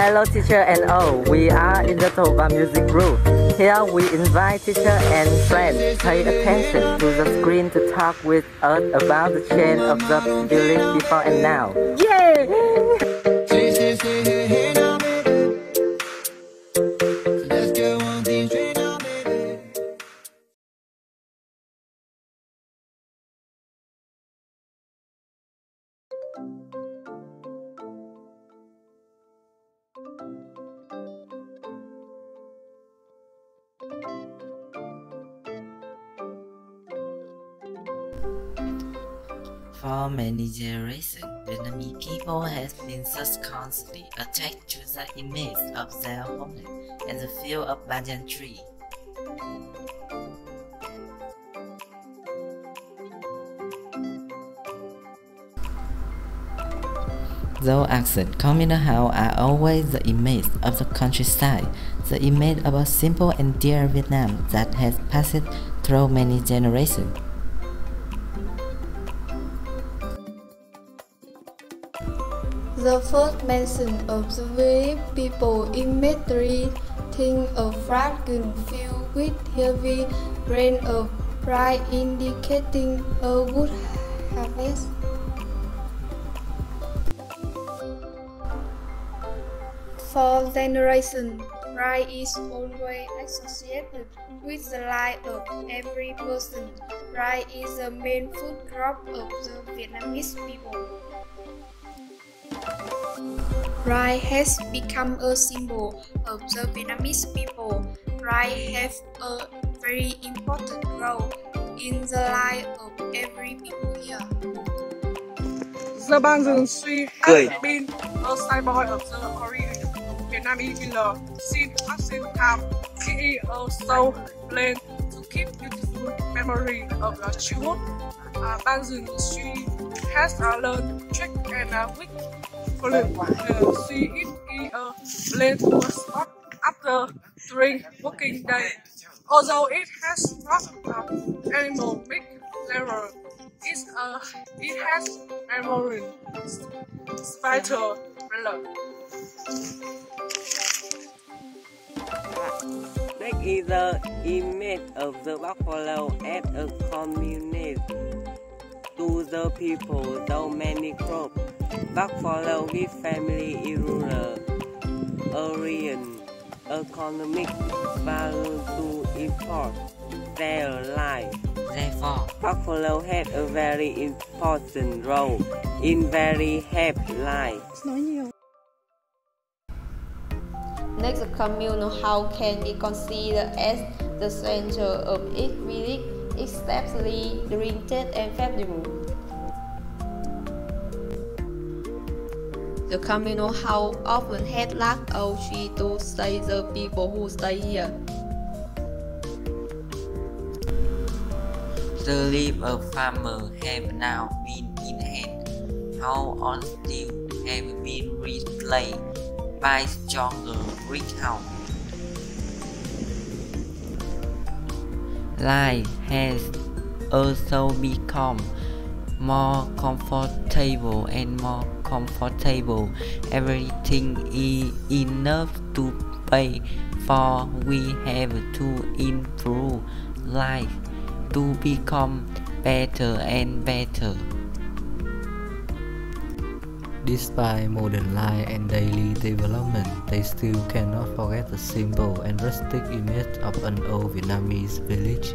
Hello teacher and all, we are in the Toba Music Group. Here we invite teacher and friends pay attention to the screen to talk with us about the change of the belief before and now. Yay! For many generations, Vietnamese people have been such constantly attached to the image of their homeland and the feel of banditry. Though accent communal house are always the image of the countryside, the image of a simple and dear Vietnam that has passed through many generations. The first mention of the village people immediately think of fragrant field with heavy grain of pride indicating a good harvest. For generation, pride is always associated with the life of every person. Pride is the main food crop of the Vietnamese people. Pride has become a symbol of the Vietnamese people. Pride has a very important role in the life of every people here. The Ban Rừng Suy has been a symbol of the origin of Vietnamese healer. Since ancient times, she is also planned to keep beautiful memory of the childhood. Ban Rừng Suy has a learned trick and a wit. She is a blade was not after 3 working days. Although it has not an animal big level, it has memory spider blood. That is the image of the buffalo as a communist to the people, though many crops. Buffalo with family in rural area, economic value to import their life. Therefore, buffalo had a very important role in very happy life. Next, the communal house can be considered as the center of each village, especially during Tết and festival. The communal house often had large old trees to save the people who stay here. The life of farmers have now been enhanced, how on steel have been replaced by stronger brick house. Life has also become more comfortable and more comfortable. Everything is enough to pay for. We have to improve life to become better and better. Despite modern life and daily development, they still cannot forget the simple and rustic image of an old Vietnamese village.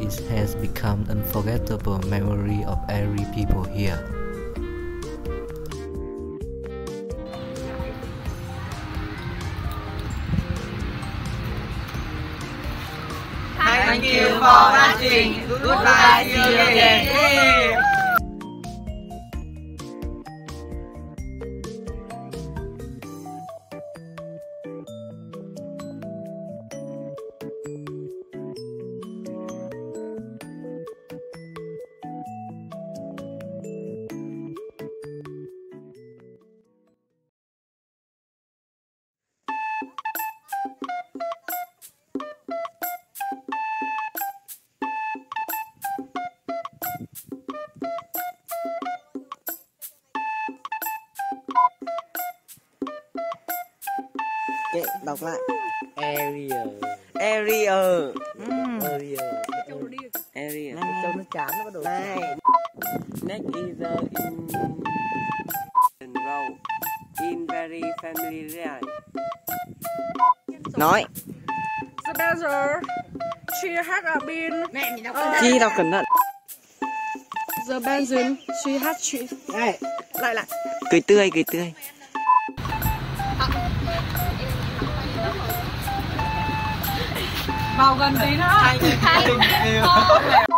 It has become an unforgettable memory of every people here. Thank you for watching. Goodbye, see you again. Chị đọc lại. Area. Này, cho nó chán nó bắt đầu. Này. Next is the in row in very familiar. Nói. Together, she had been. Mẹ mình đọc cẩn thận. The benzene, she had she. Này, lại. Cười tươi. Vào gần tí nữa.